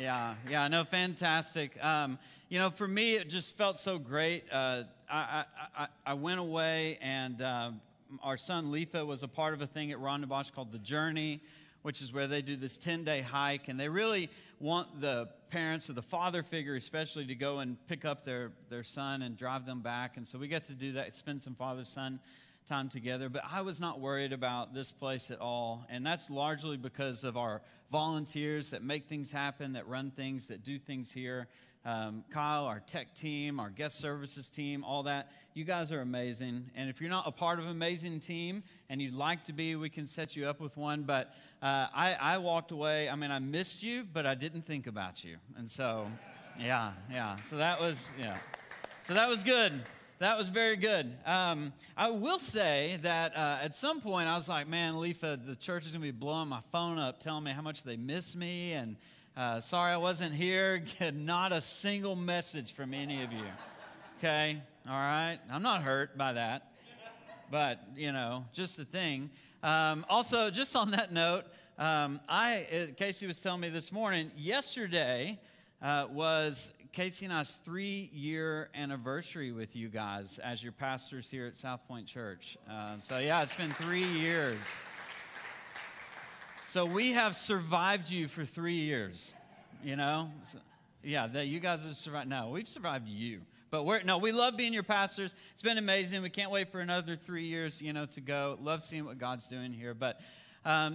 Yeah, no, fantastic. For me, it just felt so great. I went away, and our son Letha was a part of a thing at Rondebosch called The Journey, which is where they do this 10-day hike, and they really want the parents or the father figure especially to go and pick up their son and drive them back. And so we got to do that, spend some father-son time together. But I was not worried about this place at all, and that's largely because of our volunteers that make things happen, that run things, that do things here. Kyle, our tech team, our guest services team, all that. You guys are amazing. And if you're not a part of an amazing team and you'd like to be, we can set you up with one. But I walked away. I mean, I missed you, but I didn't think about you. And so, yeah. So that was good. That was very good. I will say that at some point I was like, man, Letha, the church is going to be blowing my phone up, telling me how much they miss me, and sorry I wasn't here. Not a single message from any of you. Okay? All right? I'm not hurt by that. But, just the thing. Also, just on that note, Casey was telling me this morning, yesterday was Casey and I's 3-year anniversary with you guys as your pastors here at Southpoint Church. It's been 3 years. So we have survived you for 3 years, you guys have survived. No, we've survived you, but we love being your pastors. It's been amazing. We can't wait for another 3 years, to go. Love seeing what God's doing here. But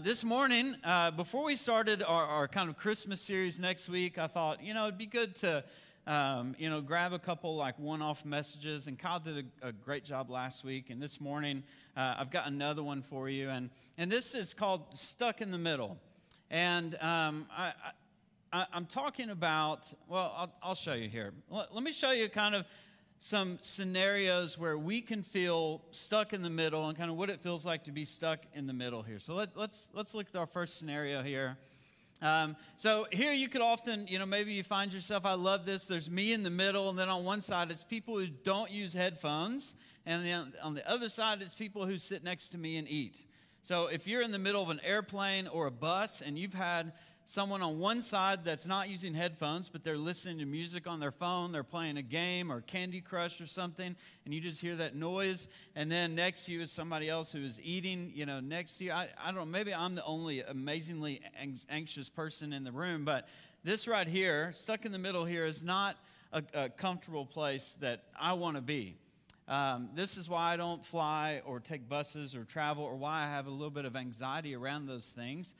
this morning, before we started our kind of Christmas series next week, I thought, it'd be good to, grab a couple like one-off messages. And Kyle did a great job last week. And this morning, I've got another one for you. And this is called Stuck in the Middle. And I'm talking about, I'll show you here. Let me show you kind of some scenarios where we can feel stuck in the middle and kind of what it feels like to be stuck in the middle here. So let's look at our first scenario here. So here you could often, maybe you find yourself, I love this, there's me in the middle, and then on one side it's people who don't use headphones, and then on the other side it's people who sit next to me and eat. So if you're in the middle of an airplane or a bus and you've had someone on one side that's not using headphones, but they're listening to music on their phone, they're playing a game or Candy Crush or something, and you just hear that noise, and then next to you is somebody else who is eating, next to you. I don't know, maybe I'm the only amazingly anxious person in the room, but this right here, stuck in the middle here, is not a comfortable place that I want to be. This is why I don't fly or take buses or travel, or why I have a little bit of anxiety around those things.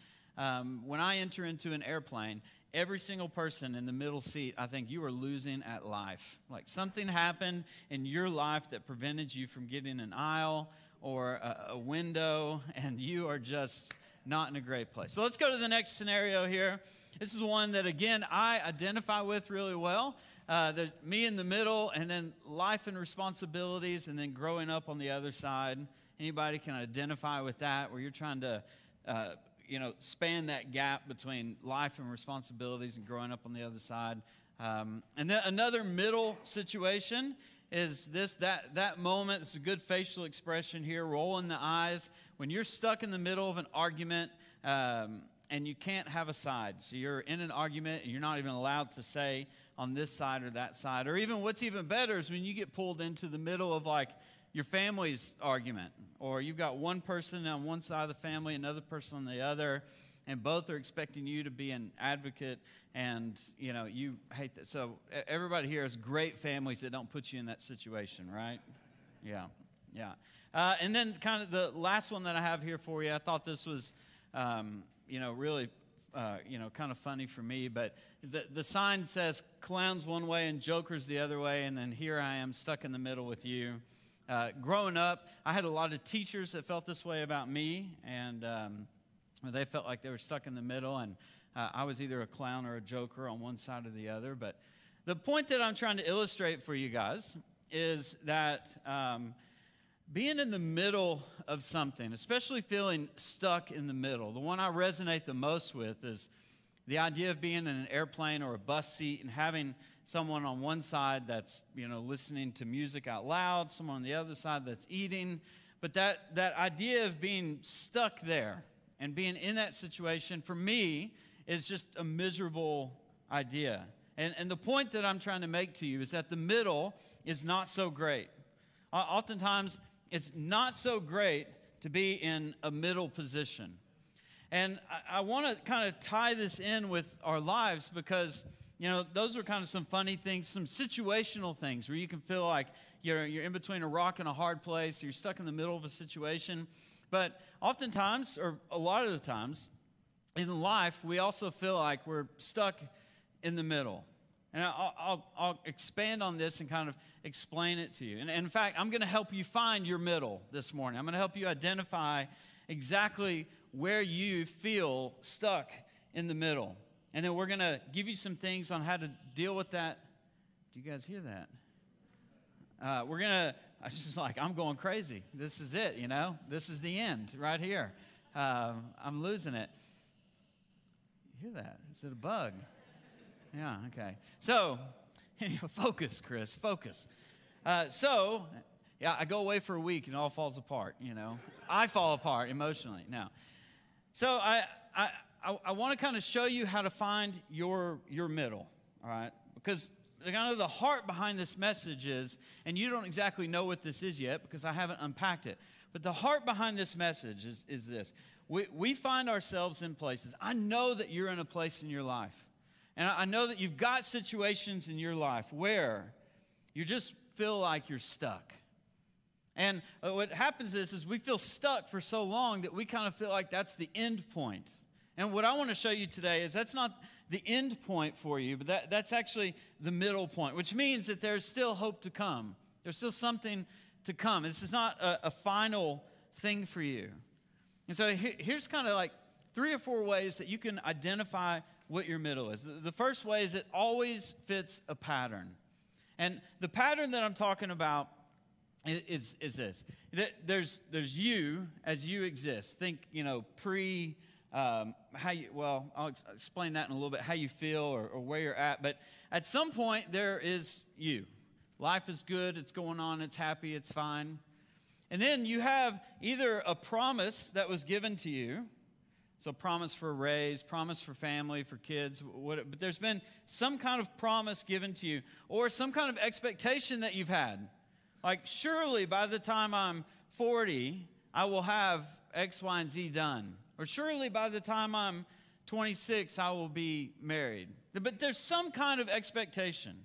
When I enter into an airplane, every single person in the middle seat, I think you are losing at life. Like something happened in your life that prevented you from getting an aisle or a window, and you are just not in a great place. So let's go to the next scenario here. This is one that, again, I identify with really well. Me in the middle, and then life and responsibilities, and then growing up on the other side. Anybody can identify with that, where you're trying to span that gap between life and responsibilities and growing up on the other side. And then another middle situation is this, that moment. It's a good facial expression here, rolling the eyes. When you're stuck in the middle of an argument and you can't have a side. So you're in an argument and you're not even allowed to say on this side or that side. Or even what's even better is when you get pulled into the middle of like, your family's argument, or you've got one person on one side of the family, another person on the other, and both are expecting you to be an advocate, and, you hate that. So everybody here has great families that don't put you in that situation, right? Yeah. And then kind of the last one that I have here for you, I thought this was, really, kind of funny for me, but the sign says clowns one way and jokers the other way, and then here I am stuck in the middle with you. Growing up, I had a lot of teachers that felt this way about me, and they felt like they were stuck in the middle, and I was either a clown or a joker on one side or the other. But the point that I'm trying to illustrate for you guys is that being in the middle of something, especially feeling stuck in the middle, the one I resonate the most with is the idea of being in an airplane or a bus seat and having someone on one side that's, listening to music out loud, someone on the other side that's eating. But that idea of being stuck there and being in that situation, for me, is just a miserable idea. And the point that I'm trying to make to you is that the middle is not so great. Oftentimes, it's not so great to be in a middle position. And I want to kind of tie this in with our lives because, you know, those are kind of some funny things, some situational things where you can feel like you're in between a rock and a hard place, or you're stuck in the middle of a situation. But oftentimes, or a lot of the times, in life, we also feel like we're stuck in the middle. And I'll expand on this and kind of explain it to you. And in fact, I'm going to help you find your middle this morning. I'm going to help you identify exactly where you feel stuck in the middle. And then we're going to give you some things on how to deal with that. Do you guys hear that? I was just like, I'm going crazy. This is it, you know. This is the end right here. I'm losing it. You hear that? Is it a bug? Yeah, okay. So, focus, Chris, focus. I go away for a week and it all falls apart, you know. I fall apart emotionally now. So I want to kind of show you how to find your middle, all right? Because kind of the heart behind this message is, and you don't exactly know what this is yet because I haven't unpacked it, but the heart behind this message is this. We find ourselves in places. I know that you're in a place in your life. And I know that you've got situations in your life where you just feel like you're stuck. And what happens is we feel stuck for so long that we kind of feel like that's the end point. And what I want to show you today is that's not the end point for you, but that's actually the middle point, which means that there's still hope to come. There's still something to come. This is not a final thing for you. And so here's kind of like 3 or 4 ways that you can identify what your middle is. The first way is it always fits a pattern. And the pattern that I'm talking about is this. There's you as you exist. Think, you know, I'll explain that in a little bit, how you feel or where you're at. But at some point, there is you. Life is good. It's going on. It's happy. It's fine. And then you have either a promise that was given to you. So promise for a raise, promise for family, for kids, but there's been some kind of promise given to you or some kind of expectation that you've had. Like, surely by the time I'm 40, I will have X, Y, and Z done. Or surely by the time I'm 26, I will be married. But there's some kind of expectation.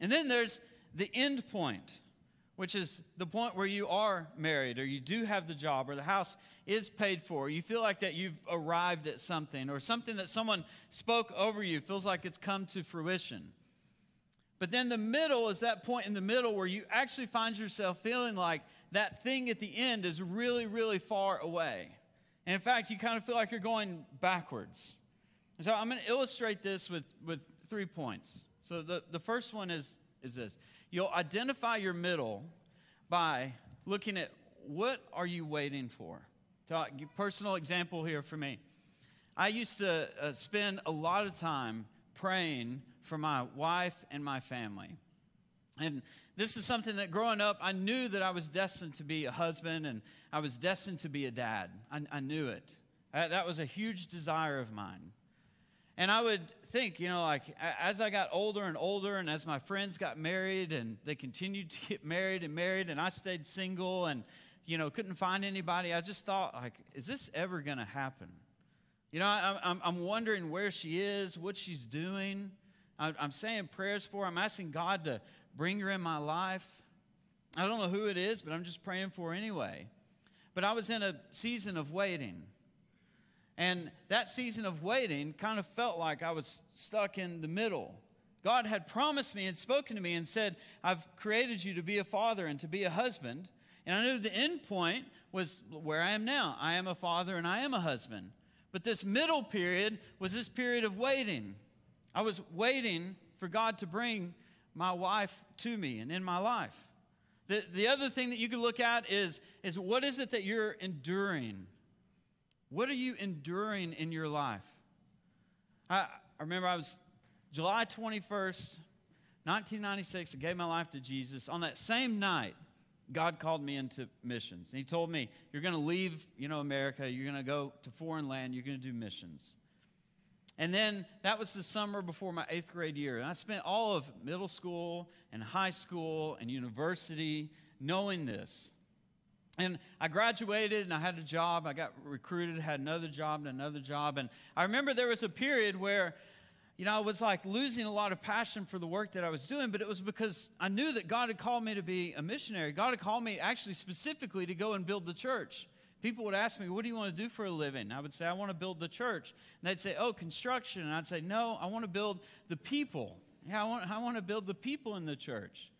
And then there's the end point, which is the point where you are married or you do have the job or the house is paid for. You feel like that you've arrived at something or something that someone spoke over you feels like it's come to fruition. But then the middle is that point in the middle where you actually find yourself feeling like that thing at the end is really, really far away. And in fact, you kind of feel like you're going backwards. And so I'm going to illustrate this with 3 points. So the first one is this. You'll identify your middle by looking at what are you waiting for. So, personal example here for me. I used to spend a lot of time praying for my wife and my family. And this is something that growing up, I knew that I was destined to be a husband and I was destined to be a dad. I knew it. That was a huge desire of mine. And I would think, you know, like as I got older and older and as my friends got married and they continued to get married and I stayed single and, you know, couldn't find anybody, I just thought, like, is this ever going to happen? You know, I'm wondering where she is, what she's doing. I'm saying prayers for her. I'm asking God to bring her in my life. I don't know who it is, but I'm just praying for her anyway. But I was in a season of waiting. And that season of waiting kind of felt like I was stuck in the middle. God had promised me and spoken to me and said, I've created you to be a father and to be a husband. And I knew the end point was where I am now. I am a father and I am a husband. But this middle period was this period of waiting. I was waiting for God to bring my wife to me and in my life. The other thing that you can look at is what is it that you're enduring? What are you enduring in your life? I remember I was July 21st, 1996, I gave my life to Jesus. On that same night, God called me into missions. And he told me, you're going to leave, you know, America. You're going to go to foreign land. You're going to do missions. And then that was the summer before my 8th grade year. And I spent all of middle school and high school and university knowing this. And I graduated and I had a job. I got recruited, had another job and another job. And I remember there was a period where, you know, I was like losing a lot of passion for the work that I was doing. But it was because I knew that God had called me to be a missionary. God had called me actually specifically to go and build the church. People would ask me, what do you want to do for a living? I would say, I want to build the church. And they'd say, oh, construction. And I'd say, no, I want to build the people. Yeah, I want to build the people in the church.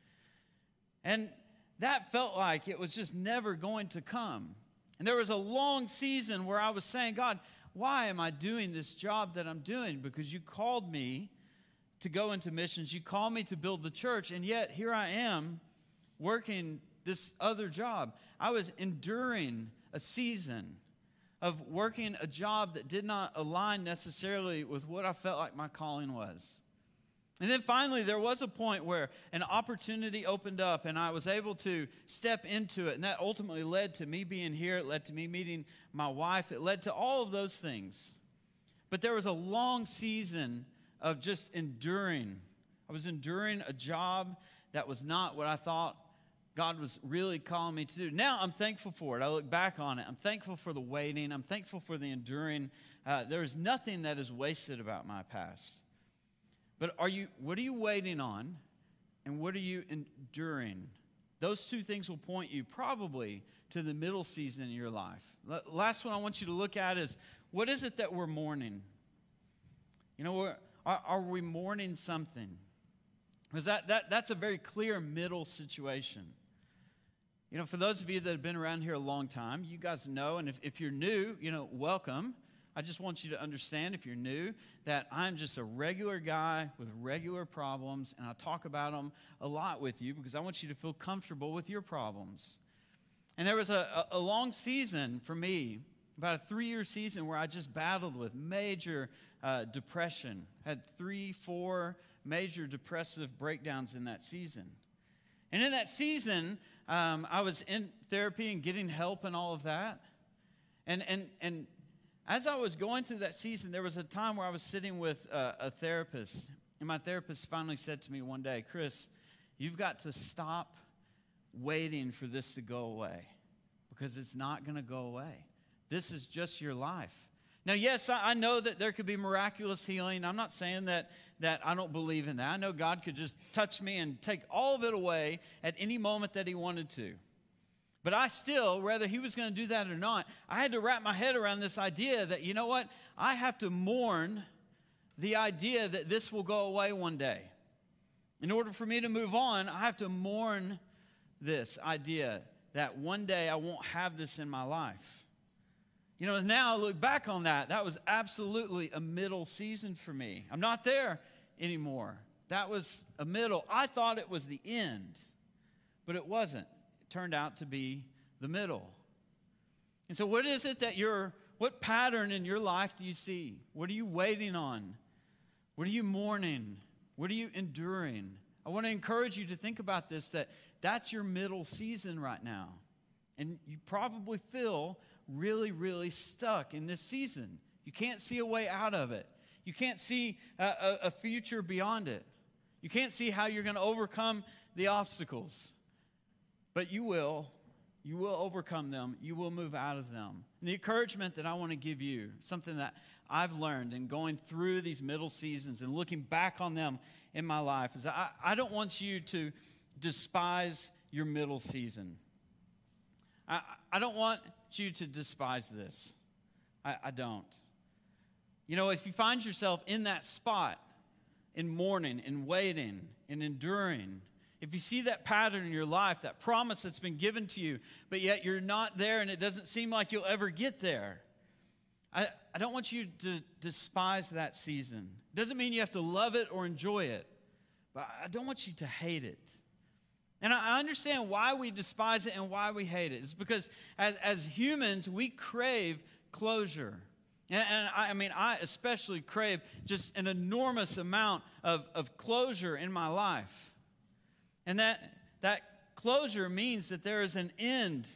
And that felt like it was just never going to come. And there was a long season where I was saying, God, why am I doing this job that I'm doing? Because you called me to go into missions. You called me to build the church. And yet here I am working this other job. I was enduring a season of working a job that did not align necessarily with what I felt like my calling was. And then finally, there was a point where an opportunity opened up and I was able to step into it. And that ultimately led to me being here. It led to me meeting my wife. It led to all of those things. But there was a long season of just enduring. I was enduring a job that was not what I thought God was really calling me to do. Now I'm thankful for it. I look back on it. I'm thankful for the waiting. I'm thankful for the enduring. There is nothing that is wasted about my past. But what are you waiting on, and what are you enduring? Those two things will point you probably to the middle season in your life. Last one I want you to look at is, what is it that we're mourning? You know, are we mourning something? Because that's a very clear middle situation. You know, for those of you that have been around here a long time, you guys know, and if you're new, you know, welcome. I just want you to understand, if you're new, that I'm just a regular guy with regular problems, and I talk about them a lot with you because I want you to feel comfortable with your problems. And there was a long season for me, about a 3-year season, where I just battled with major depression. I had 3-4 major depressive breakdowns in that season. And in that season, I was in therapy and getting help and all of that. And as I was going through that season, there was a time where I was sitting with a therapist. And my therapist finally said to me one day, Chris, you've got to stop waiting for this to go away, because it's not going to go away. This is just your life. Now, yes, I know that there could be miraculous healing. I'm not saying that I don't believe in that. I know God could just touch me and take all of it away at any moment that he wanted to. But I still, whether he was going to do that or not, I had to wrap my head around this idea that, you know what, I have to mourn the idea that this will go away one day. In order for me to move on, I have to mourn this idea that one day I won't have this in my life. You know, now I look back on that. That was absolutely a middle season for me. I'm not there anymore. That was a middle. I thought it was the end, but it wasn't. It turned out to be the middle. And so what is it that what pattern in your life do you see? What are you waiting on? What are you mourning? What are you enduring? I want to encourage you to think about this, that's your middle season right now. And you probably feel really, really stuck in this season. You can't see a way out of it. You can't see a future beyond it. You can't see how you're going to overcome the obstacles. But you will. You will overcome them. You will move out of them. And the encouragement that I want to give you, something that I've learned in going through these middle seasons and looking back on them in my life, is I don't want you to despise your middle season. I don't want you to despise this. I don't. You know, if you find yourself in that spot, in mourning, in waiting, in enduring, if you see that pattern in your life, that promise that's been given to you, but yet you're not there and it doesn't seem like you'll ever get there, I don't want you to despise that season. It doesn't mean you have to love it or enjoy it, but I don't want you to hate it. And I understand why we despise it and why we hate it. It's because as humans, we crave closure. And I especially crave just an enormous amount of closure in my life. And that closure means that there is an end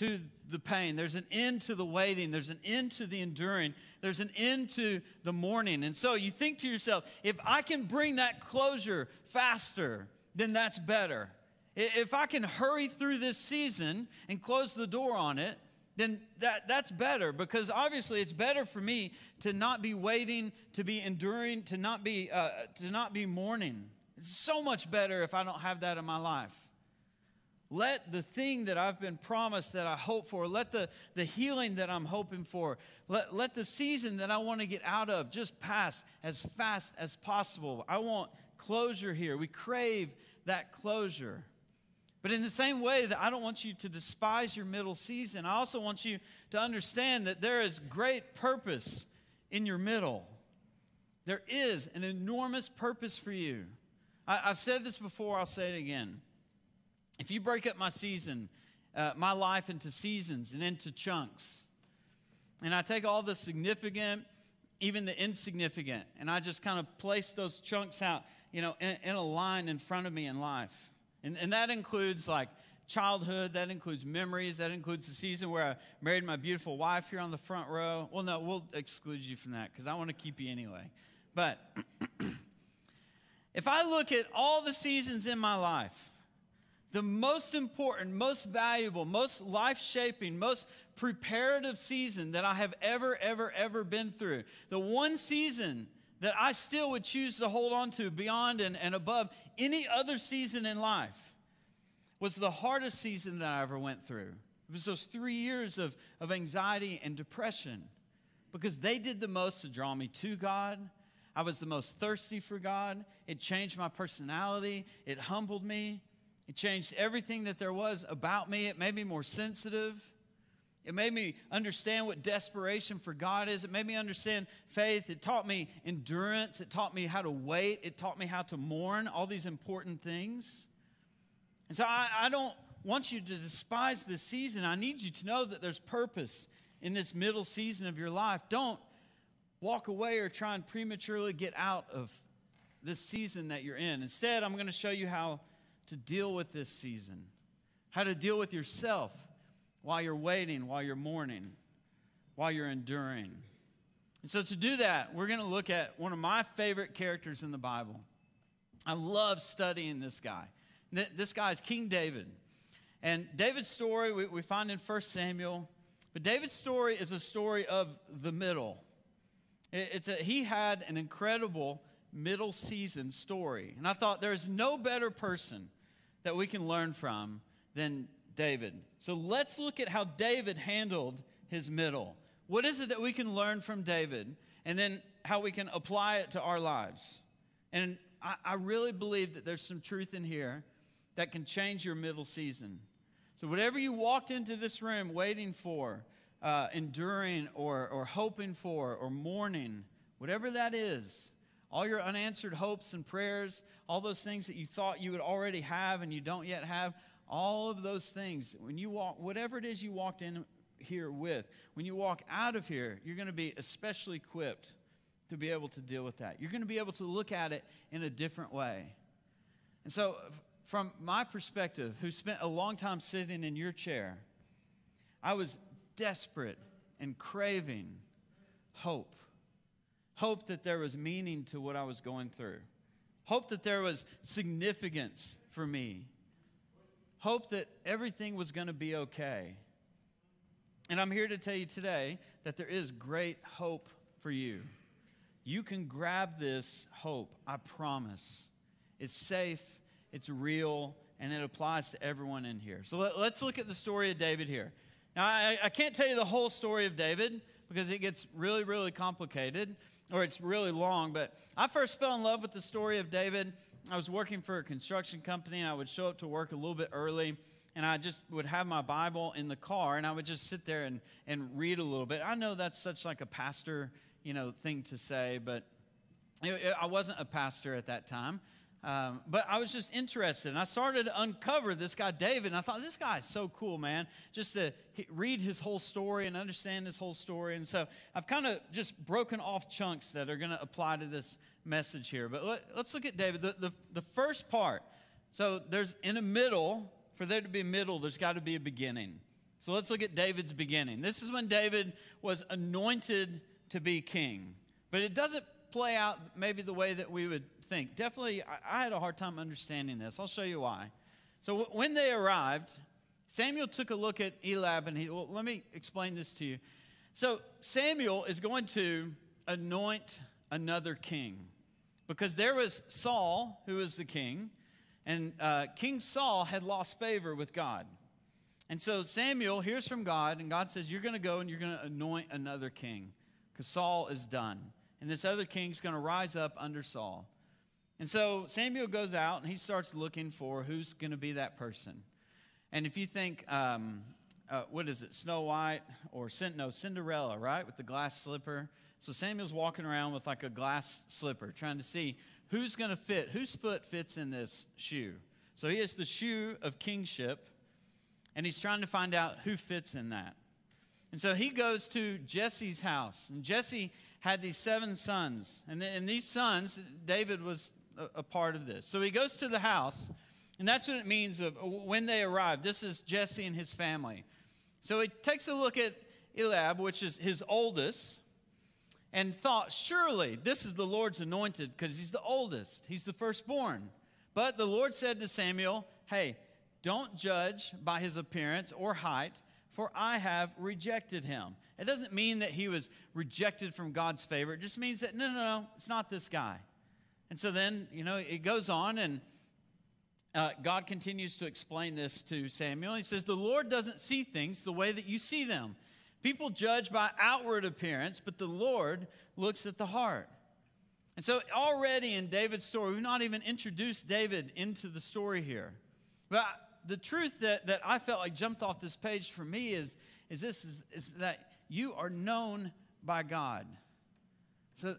to the pain. There's an end to the waiting. There's an end to the enduring. There's an end to the mourning. And so you think to yourself, if I can bring that closure faster, then that's better. If I can hurry through this season and close the door on it, then that's better, because obviously it's better for me to not be waiting, to be enduring, to not be mourning. It's so much better if I don't have that in my life. Let the thing that I've been promised that I hope for, let the healing that I'm hoping for, let the season that I want to get out of just pass as fast as possible. I want closure here. We crave that closure. But in the same way that I don't want you to despise your middle season, I also want you to understand that there is great purpose in your middle. There is an enormous purpose for you. I've said this before, I'll say it again. If you break up my season, my life into seasons and into chunks, and I take all the significant, even the insignificant, and I just kind of place those chunks out, you know, in a line in front of me in life. And that includes like childhood, that includes memories, that includes the season where I married my beautiful wife here on the front row. Well, no, we'll exclude you from that because I want to keep you anyway. But if I look at all the seasons in my life, the most important, most valuable, most life-shaping, most preparative season that I have ever been through, the one season that I still would choose to hold on to beyond and above any other season in life, was the hardest season that I ever went through. It was those 3 years of anxiety and depression, because they did the most to draw me to God. I was the most thirsty for God. It changed my personality. It humbled me. It changed everything that there was about me. It made me more sensitive. It made me understand what desperation for God is. It made me understand faith. It taught me endurance. It taught me how to wait. It taught me how to mourn, all these important things. And so I don't want you to despise this season. I need you to know that there's purpose in this middle season of your life. Don't walk away or try and prematurely get out of this season that you're in. Instead, I'm going to show you how to deal with this season, how to deal with yourself while you're waiting, while you're mourning, while you're enduring. And so to do that, we're going to look at one of my favorite characters in the Bible. I love studying this guy. This guy is King David. And David's story we find in 1 Samuel. But David's story is a story of the middle. He had an incredible middle season story. And I thought there is no better person that we can learn from than David. So let's look at how David handled his middle. What is it that we can learn from David, and then how we can apply it to our lives? And I really believe that there's some truth in here that can change your middle season. So whatever you walked into this room waiting for, enduring or hoping for or mourning, whatever that is, all your unanswered hopes and prayers, all those things that you thought you would already have and you don't yet have, all of those things, when you walk, whatever it is you walked in here with, when you walk out of here, you're going to be especially equipped to be able to deal with that. You're going to be able to look at it in a different way. And so from my perspective, who spent a long time sitting in your chair, I was desperate and craving hope. Hope that there was meaning to what I was going through. Hope that there was significance for me. Hope that everything was going to be okay. And I'm here to tell you today that there is great hope for you. You can grab this hope, I promise. It's safe, it's real, and it applies to everyone in here. So let's look at the story of David here. Now, I can't tell you the whole story of David, because it gets really, really complicated, or it's really long. But I first fell in love with the story of David. I was working for a construction company, and I would show up to work a little bit early, and I just would have my Bible in the car, and I would just sit there and read a little bit. I know that's such like a pastor, you know, thing to say, but I wasn't a pastor at that time. But I was just interested, and I started to uncover this guy David, and I thought, this guy is so cool, man, just to read his whole story and understand his whole story. And so I've kind of just broken off chunks that are going to apply to this message here. But let's look at David, the first part. So there's in a middle, for there to be a middle, there's got to be a beginning. So let's look at David's beginning. This is when David was anointed to be king. But it doesn't play out maybe the way that we would think. Definitely, I had a hard time understanding this. I'll show you why. So when they arrived, Samuel took a look at Eliab, and well, let me explain this to you. So Samuel is going to anoint another king, because there was Saul, who was the king, and King Saul had lost favor with God. And so Samuel hears from God, and God says, you're going to go and you're going to anoint another king, because Saul is done. And this other king's going to rise up under Saul. And so Samuel goes out, and he starts looking for who's going to be that person. And if you think, what is it, Snow White or Cinderella, right, with the glass slipper? So Samuel's walking around with like a glass slipper, trying to see who's going to fit, whose foot fits in this shoe. So he has the shoe of kingship, and he's trying to find out who fits in that. And so he goes to Jesse's house, and Jesse had these 7 sons. And these sons, David was a part of this. So he goes to the house, and that's what it means of when they arrived. This is Jesse and his family. So he takes a look at Eliab, which is his oldest, and thought, surely this is the Lord's anointed, because he's the oldest. He's the firstborn. But the Lord said to Samuel, hey, don't judge by his appearance or height, for I have rejected him. It doesn't mean that he was rejected from God's favor. It just means that, no, it's not this guy. And so then, you know, it goes on, and God continues to explain this to Samuel. He says, the Lord doesn't see things the way that you see them. People judge by outward appearance, but the Lord looks at the heart. And so already in David's story, we've not even introduced David into the story here. But the truth that I felt like jumped off this page for me is that you are known by God. So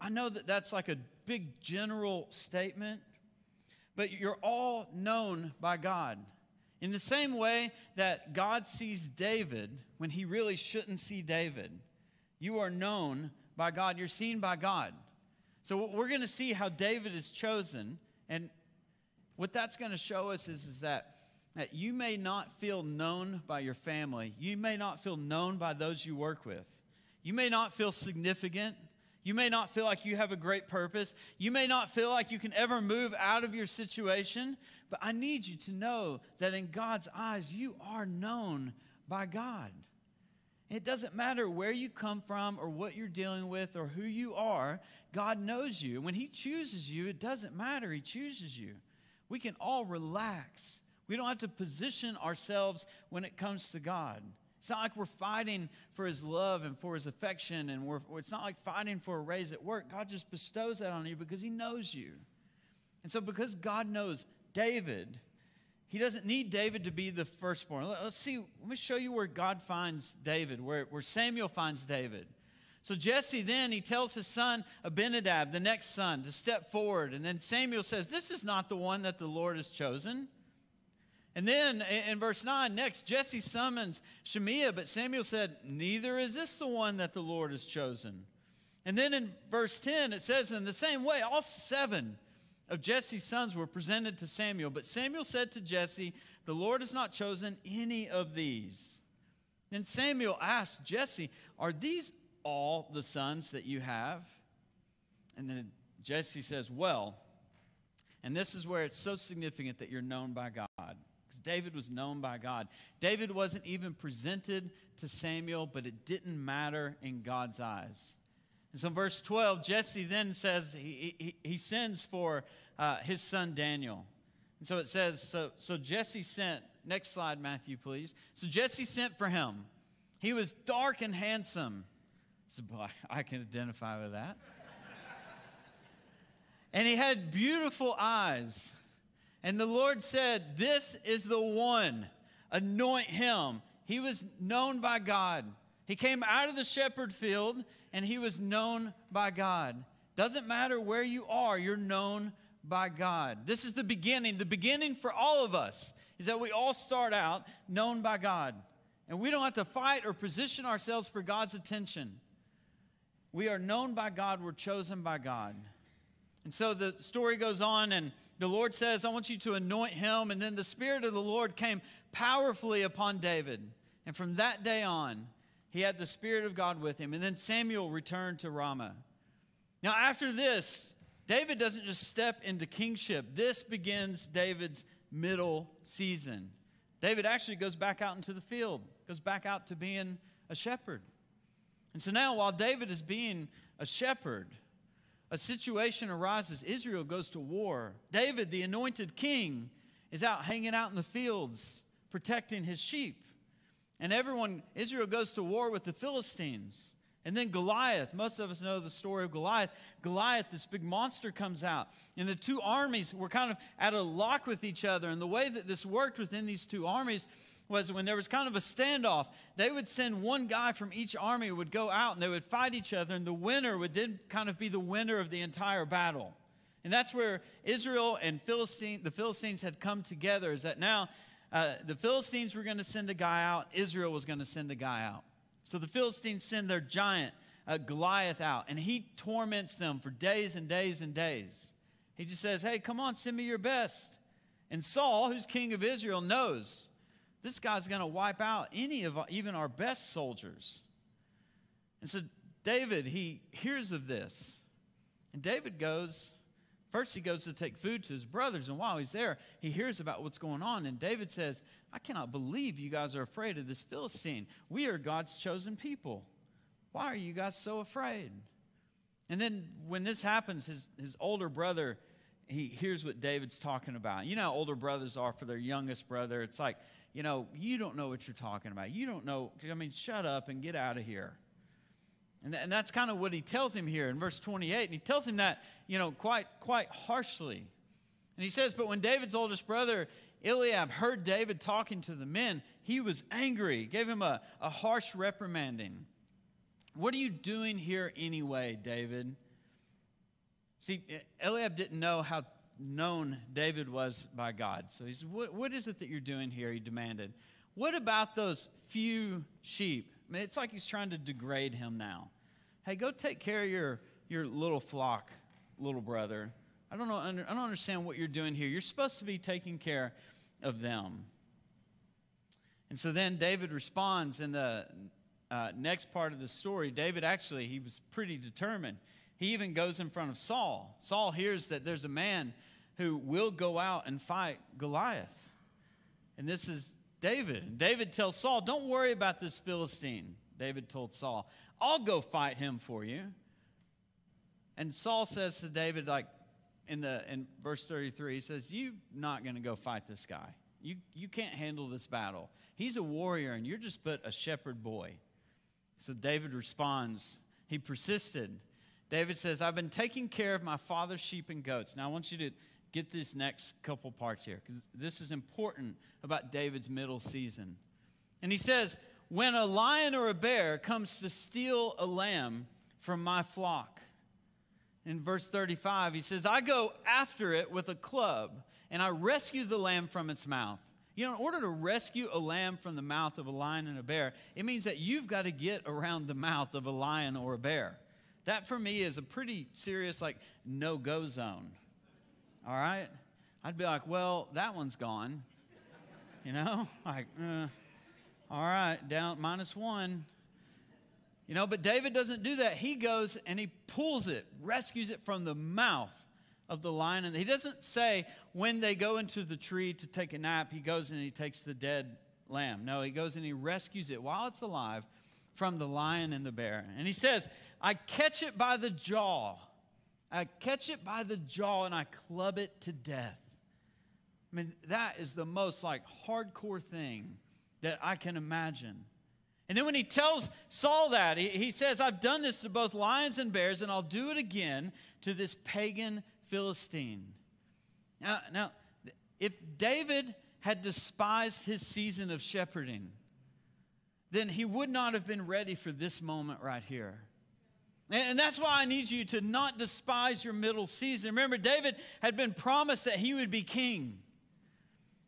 I know that that's like a big general statement, but you're all known by God. In the same way that God sees David when he really shouldn't see David, you are known by God. You're seen by God. So we're going to see how David is chosen. And what that's going to show us is that you may not feel known by your family. You may not feel known by those you work with. You may not feel significant. You may not feel like you have a great purpose. You may not feel like you can ever move out of your situation. But I need you to know that in God's eyes, you are known by God. It doesn't matter where you come from or what you're dealing with or who you are. God knows you. When He chooses you, it doesn't matter. He chooses you. We can all relax. We don't have to position ourselves when it comes to God. It's not like we're fighting for His love and for His affection, and it's not like fighting for a raise at work. God just bestows that on you because He knows you. And so because God knows David, He doesn't need David to be the firstborn. Let's see. Let me show you where God finds David, where Samuel finds David. So Jesse then, he tells his son Abinadab, the next son, to step forward. And then Samuel says, this is not the one that the Lord has chosen. And then in verse 9, next, Jesse summons Shemaiah, but Samuel said, neither is this the one that the Lord has chosen. And then in verse 10, it says, in the same way, all 7 of Jesse's sons were presented to Samuel. But Samuel said to Jesse, the Lord has not chosen any of these. Then Samuel asked Jesse, are these all the sons that you have? And then Jesse says, well, and this is where it's so significant that you're known by God. Because David was known by God. David wasn't even presented to Samuel, but it didn't matter in God's eyes. And so in verse 12, Jesse then says he sends for his son Daniel. And so it says, so Jesse sent, next slide, Matthew, please. So Jesse sent for him. He was dark and handsome. So I can identify with that. And he had beautiful eyes. And the Lord said, this is the one, anoint him. He was known by God. He came out of the shepherd field, and he was known by God. Doesn't matter where you are, you're known by God. This is the beginning. The beginning for all of us is that we all start out known by God. And we don't have to fight or position ourselves for God's attention. We are known by God. We're chosen by God. And so the story goes on, and the Lord says, I want you to anoint him. And then the Spirit of the Lord came powerfully upon David. And from that day on, he had the Spirit of God with him. And then Samuel returned to Ramah. Now, after this, David doesn't just step into kingship. This begins David's middle season. David actually goes back out into the field, goes back out to being a shepherd. And so now, while David is being a shepherd, a situation arises. Israel goes to war. David, the anointed king, is out hanging out in the fields, protecting his sheep. And Israel goes to war with the Philistines. And then Goliath, most of us know the story of Goliath. Goliath, this big monster, comes out. And the two armies were kind of at a lock with each other. And the way that this worked within these two armies was when there was kind of a standoff, they would send one guy from each army would go out and they would fight each other. And the winner would then kind of be the winner of the entire battle. And that's where Israel and the Philistines had come together, is that now the Philistines were going to send a guy out. Israel was going to send a guy out. So the Philistines send their giant, Goliath, out, and he torments them for days and days and days. He just says, hey, come on, send me your best. And Saul, who's king of Israel, knows this guy's going to wipe out any of even our best soldiers. And so David, he hears of this. And David goes, first he goes to take food to his brothers, and while he's there, he hears about what's going on. And David says, I cannot believe you guys are afraid of this Philistine. We are God's chosen people. Why are you guys so afraid? And then when this happens, his older brother, he hears what David's talking about. You know how older brothers are for their youngest brother. It's like, you know, you don't know what you're talking about. You don't know. I mean, shut up and get out of here. And that's kind of what he tells him here in verse 28. And he tells him that, you know, quite harshly. And he says, but when David's oldest brother, Eliab, heard David talking to the men, he was angry. He gave him a harsh reprimanding. What are you doing here anyway, David? See, Eliab didn't know how known David was by God. So he said, what is it that you're doing here? He demanded. What about those few sheep? I mean, it's like he's trying to degrade him now. Hey, go take care of your little flock, little brother. I don't understand what you're doing here. You're supposed to be taking care of them. And so then David responds in the next part of the story. David actually, he was pretty determined. He even goes in front of Saul. Saul hears that there's a man who will go out and fight Goliath. And this is David. And David tells Saul, don't worry about this Philistine. David told Saul, I'll go fight him for you. And Saul says to David, like, in verse 33, he says, you're not going to go fight this guy. You can't handle this battle. He's a warrior, and you're just but a shepherd boy. So David responds. He persisted. David says, I've been taking care of my father's sheep and goats. Now, I want you to get these next couple parts here, because this is important about David's middle season. And he says, when a lion or a bear comes to steal a lamb from my flock. In verse 35, he says, I go after it with a club, and I rescue the lamb from its mouth. You know, in order to rescue a lamb from the mouth of a lion and a bear, it means that you've got to get around the mouth of a lion or a bear. That, for me, is a pretty serious, like, no-go zone. All right? I'd be like, well, that one's gone. You know? Like, all right, down -1. You know, but David doesn't do that. He goes and he pulls it, rescues it from the mouth of the lion. And he doesn't say when they go into the tree to take a nap, he goes and he takes the dead lamb. No, he goes and he rescues it while it's alive from the lion and the bear. And he says, I catch it by the jaw. I catch it by the jaw and I club it to death. I mean, that is the most like hardcore thing that I can imagine. And then when he tells Saul that, he says, I've done this to both lions and bears, and I'll do it again to this pagan Philistine. Now, if David had despised his season of shepherding, then he would not have been ready for this moment right here. And that's why I need you to not despise your middle season. Remember, David had been promised that he would be king.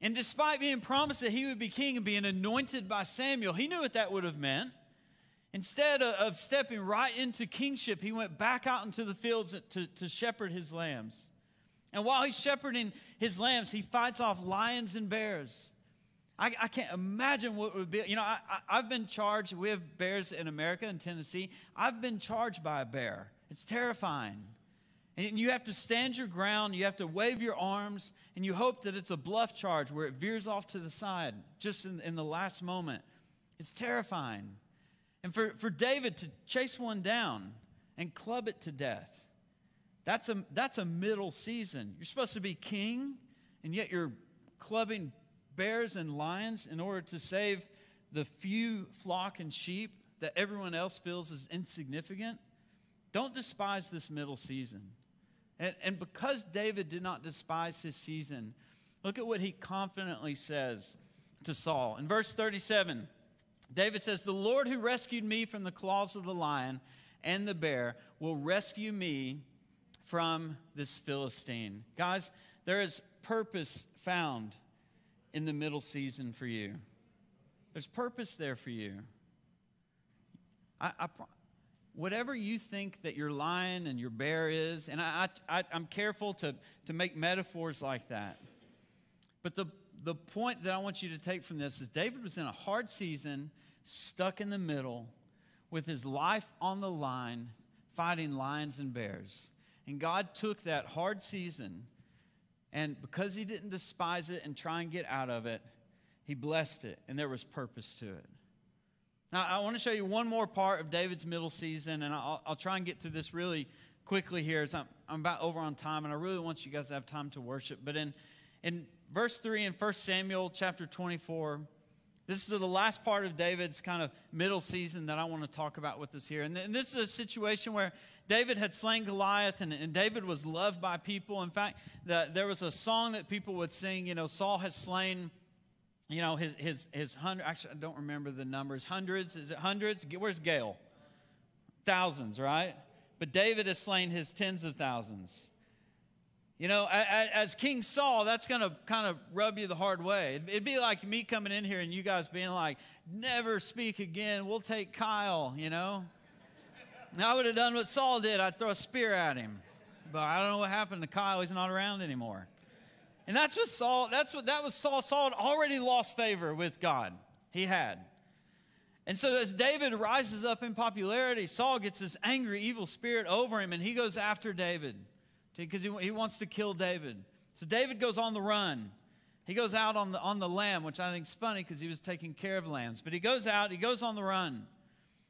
And despite being promised that he would be king and being anointed by Samuel, he knew what that would have meant. Instead of stepping right into kingship, he went back out into the fields to shepherd his lambs. And while he's shepherding his lambs, he fights off lions and bears. I can't imagine what it would be. You know, I've been charged. We have bears in America, in Tennessee. I've been charged by a bear. It's terrifying. And you have to stand your ground. You have to wave your arms. And you hope that it's a bluff charge where it veers off to the side just in the last moment. It's terrifying. And for David to chase one down and club it to death, that's a middle season. You're supposed to be king, and yet you're clubbing bears and lions in order to save the few flock and sheep that everyone else feels is insignificant. Don't despise this middle season. And because David did not despise his season, look at what he confidently says to Saul. In verse 37, David says, "The Lord who rescued me from the claws of the lion and the bear will rescue me from this Philistine." Guys, there is purpose found in the middle season for you. There's purpose there for you. Whatever you think that your lion and your bear is, and I'm careful to make metaphors like that. But the point that I want you to take from this is David was in a hard season, stuck in the middle, with his life on the line, fighting lions and bears. And God took that hard season, and because he didn't despise it and try and get out of it, he blessed it, and there was purpose to it. Now, I want to show you one more part of David's middle season, and I'll try and get through this really quickly here, as I'm about over on time, and I really want you guys to have time to worship. But in verse 3 in 1 Samuel chapter 24, this is the last part of David's kind of middle season that I want to talk about with us here. And this is a situation where David had slain Goliath, and David was loved by people. In fact, there was a song that people would sing, you know, Saul has slain, you know, his hundred. Actually, I don't remember the numbers. Hundreds, is it hundreds? Where's Gail? Thousands, right? But David has slain his tens of thousands. You know, as King Saul, that's going to kind of rub you the hard way. It'd be like me coming in here and you guys being like, never speak again. We'll take Kyle, you know. And I would have done what Saul did. I'd throw a spear at him. But I don't know what happened to Kyle. He's not around anymore. And that's what Saul, that was Saul. Saul had already lost favor with God. He had. And so as David rises up in popularity, Saul gets this angry, evil spirit over him, and he goes after David, because he wants to kill David. So David goes on the run. He goes out on the lamb, which I think is funny because he was taking care of lambs. But he goes out. He goes on the run.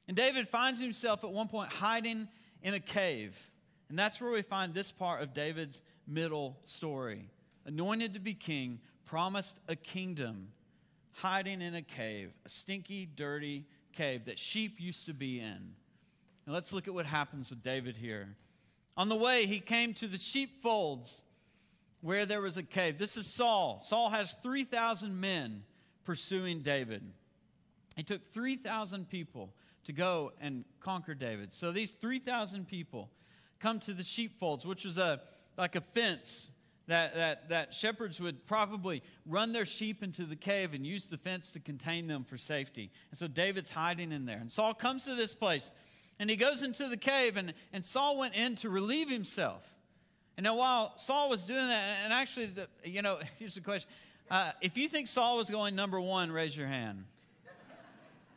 And David finds himself at one point hiding in a cave. And that's where we find this part of David's middle story. Anointed to be king, promised a kingdom, hiding in a cave, a stinky, dirty cave that sheep used to be in. And let's look at what happens with David here. On the way, he came to the sheepfolds where there was a cave. This is Saul. Saul has 3,000 men pursuing David. It took 3,000 people to go and conquer David. So these 3,000 people come to the sheepfolds, which was like a fence that shepherds would probably run their sheep into the cave and use the fence to contain them for safety. And so David's hiding in there. And Saul comes to this place. And he goes into the cave, and Saul went in to relieve himself. And now while Saul was doing that, and actually, you know, here's the question. If you think Saul was going number one, raise your hand.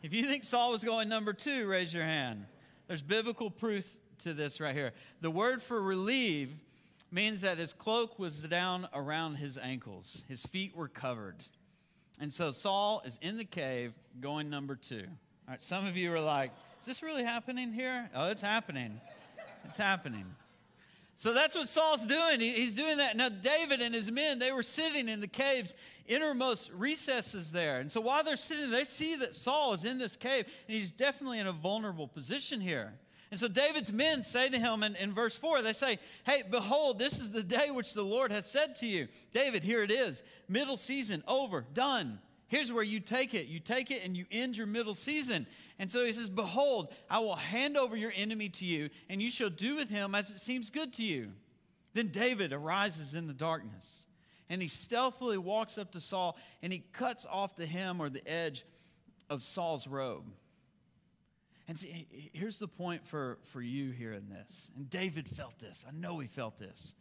If you think Saul was going number two, raise your hand. There's biblical proof to this right here. The word for relieve means that his cloak was down around his ankles. His feet were covered. And so Saul is in the cave going number two. All right, some of you are like, is this really happening here? Oh, it's happening. It's happening. So that's what Saul's doing. He's doing that. Now, David and his men, they were sitting in the cave's innermost recesses there. And so while they're sitting, they see that Saul is in this cave, and he's definitely in a vulnerable position here. And so David's men say to him in verse 4, they say, "Hey, behold, this is the day which the Lord has said to you. David, here it is. Middle season, over, done. Here's where you take it. You take it and you end your middle season." And so he says, "Behold, I will hand over your enemy to you, and you shall do with him as it seems good to you." Then David arises in the darkness, and he stealthily walks up to Saul, and he cuts off the hem or the edge of Saul's robe. And see, here's the point for you here in this. And David felt this. I know he felt this.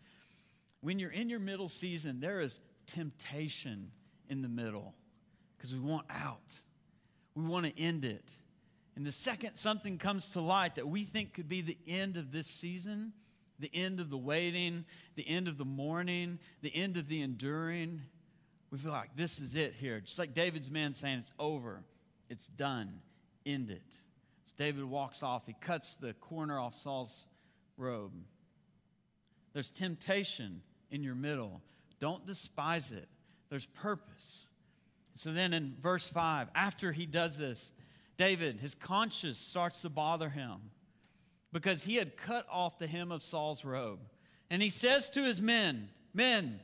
When you're in your middle season, there is temptation in the middle. because we want out. We want to end it. And the second something comes to light that we think could be the end of this season, the end of the waiting, the end of the mourning, the end of the enduring, we feel like this is it here. Just like David's men saying, it's over, it's done, end it. So David walks off. He cuts the corner off Saul's robe. There's temptation in your middle. Don't despise it. There's purpose. So then in verse 5, after he does this, David, his conscience starts to bother him because he had cut off the hem of Saul's robe. And he says to his men, "Men,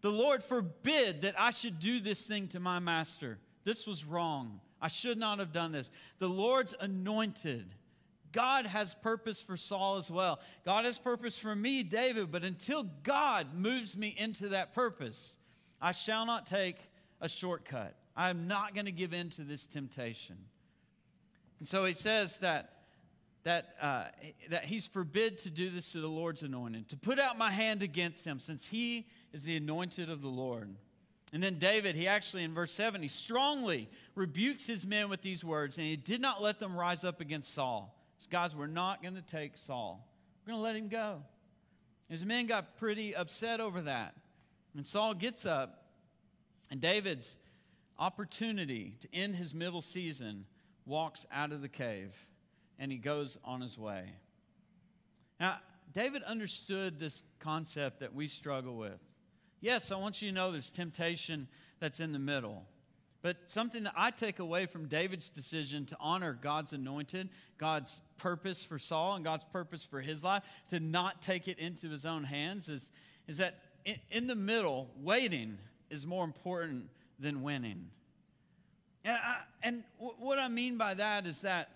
the Lord forbid that I should do this thing to my master. This was wrong. I should not have done this. The Lord's anointed. God has purpose for Saul as well. God has purpose for me, David, but until God moves me into that purpose, I shall not take a shortcut. I am not going to give in to this temptation." And so he says that he's forbid to do this to the Lord's anointed, to put out my hand against him, since he is the anointed of the Lord. And then David, he actually, in verse 7, he strongly rebukes his men with these words, and he did not let them rise up against Saul. He says, "Guys, we're not going to take Saul. We're going to let him go." His men got pretty upset over that. And Saul gets up, and David's opportunity to end his middle season walks out of the cave, and he goes on his way. Now, David understood this concept that we struggle with. Yes, I want you to know there's temptation that's in the middle. But something that I take away from David's decision to honor God's anointed, God's purpose for Saul and God's purpose for his life, to not take it into his own hands, is that in the middle, waiting is more important than winning. And what I mean by that is that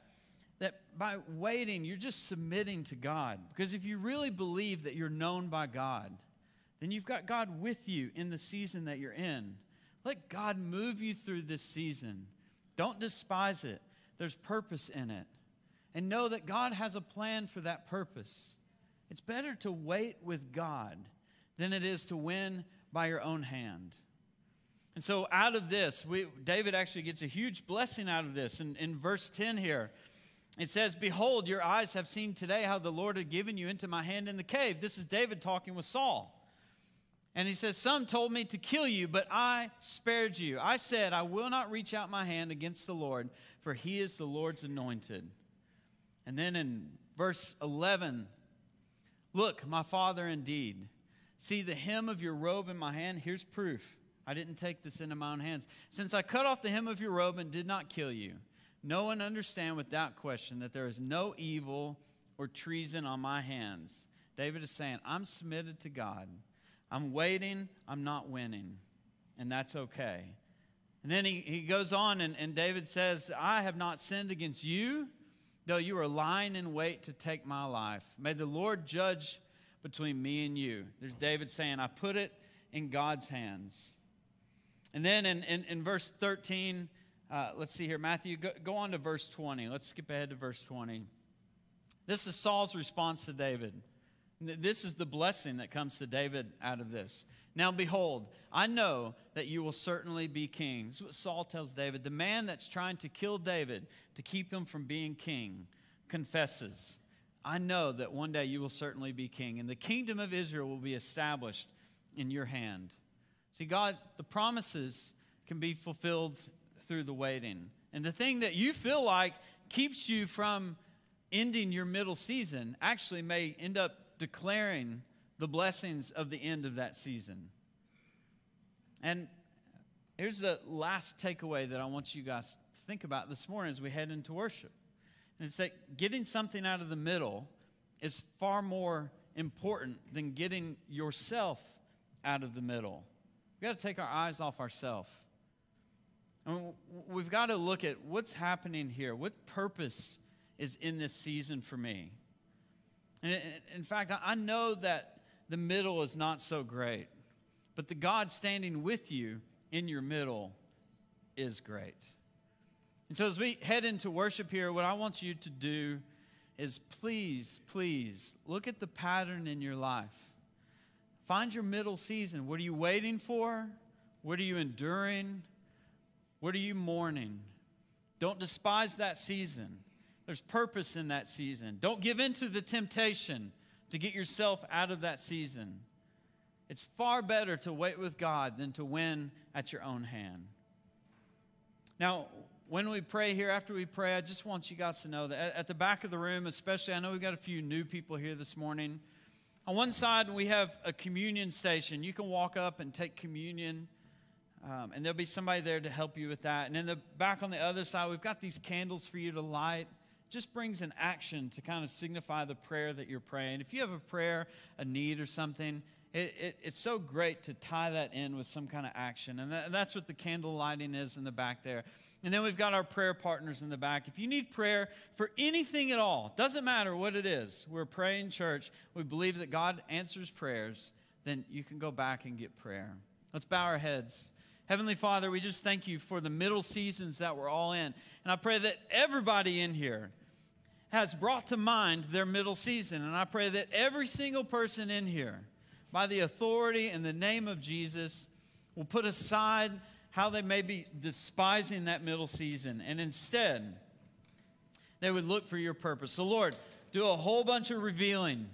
by waiting, you're just submitting to God. Because if you really believe that you're known by God, then you've got God with you in the season that you're in. Let God move you through this season. Don't despise it. There's purpose in it. And know that God has a plan for that purpose. It's better to wait with God than it is to win by your own hand. And so out of this, David actually gets a huge blessing out of this. In verse 10 here, it says, "Behold, your eyes have seen today how the Lord had given you into my hand in the cave." This is David talking with Saul. And he says, "Some told me to kill you, but I spared you. I said, I will not reach out my hand against the Lord, for he is the Lord's anointed." And then in verse 11, "Look, my father indeed. See the hem of your robe in my hand. Here's proof. I didn't take this into my own hands. Since I cut off the hem of your robe and did not kill you, no one understand without question that there is no evil or treason on my hands." David is saying, I'm submitted to God. I'm waiting. I'm not winning. And that's okay. And then he goes on and David says, "I have not sinned against you, though you are lying in wait to take my life. May the Lord judge between me and you." There's David saying, I put it in God's hands. And then in verse 13, let's see here, Matthew, go on to verse 20. Let's skip ahead to verse 20. This is Saul's response to David. This is the blessing that comes to David out of this. "Now behold, I know that you will certainly be king." This is what Saul tells David. The man that's trying to kill David to keep him from being king confesses, "I know that one day you will certainly be king, and the kingdom of Israel will be established in your hand." See, God, the promises can be fulfilled through the waiting. And the thing that you feel like keeps you from ending your middle season actually may end up declaring the blessings of the end of that season. And here's the last takeaway that I want you guys to think about this morning as we head into worship. And it's that getting something out of the middle is far more important than getting yourself out of the middle. We've got to take our eyes off ourselves. And we've got to look at what's happening here. What purpose is in this season for me? And in fact, I know that the middle is not so great, but the God standing with you in your middle is great. And so as we head into worship here, what I want you to do is please, please look at the pattern in your life. Find your middle season. What are you waiting for? What are you enduring? What are you mourning? Don't despise that season. There's purpose in that season. Don't give in to the temptation to get yourself out of that season. It's far better to wait with God than to win at your own hand. Now, when we pray here, after we pray, I just want you guys to know that at the back of the room, especially, I know we've got a few new people here this morning. On one side, we have a communion station. You can walk up and take communion, and there'll be somebody there to help you with that. And in the back on the other side, we've got these candles for you to light. Just brings an action to kind of signify the prayer that you're praying. If you have a prayer, a need or something, it's so great to tie that in with some kind of action. And that's what the candle lighting is in the back there. And then we've got our prayer partners in the back. If you need prayer for anything at all, doesn't matter what it is, we're a praying church, we believe that God answers prayers, then you can go back and get prayer. Let's bow our heads. Heavenly Father, we just thank you for the middle seasons that we're all in. And I pray that everybody in here has brought to mind their middle season. And I pray that every single person in here, by the authority and the name of Jesus, will put aside how they may be despising that middle season. And instead, they would look for your purpose. So Lord, do a whole bunch of revealing.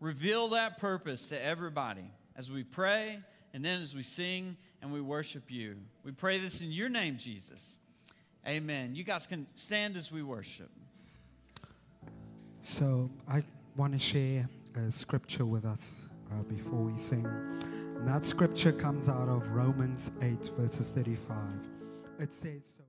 Reveal that purpose to everybody as we pray and then as we sing and we worship you. We pray this in your name, Jesus. Amen. You guys can stand as we worship. So I want to share a scripture with us before we sing. And that scripture comes out of Romans 8, verses 35. It says...